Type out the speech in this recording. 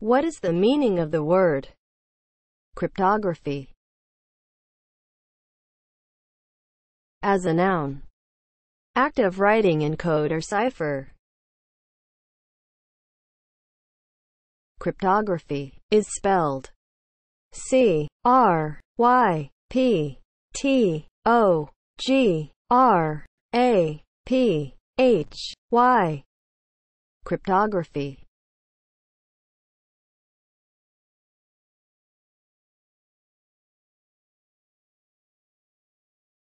What is the meaning of the word cryptography? As a noun, act of writing in code or cipher. Cryptography is spelled C-R-Y-P-T-O-G-R-A-P-H-Y. Cryptography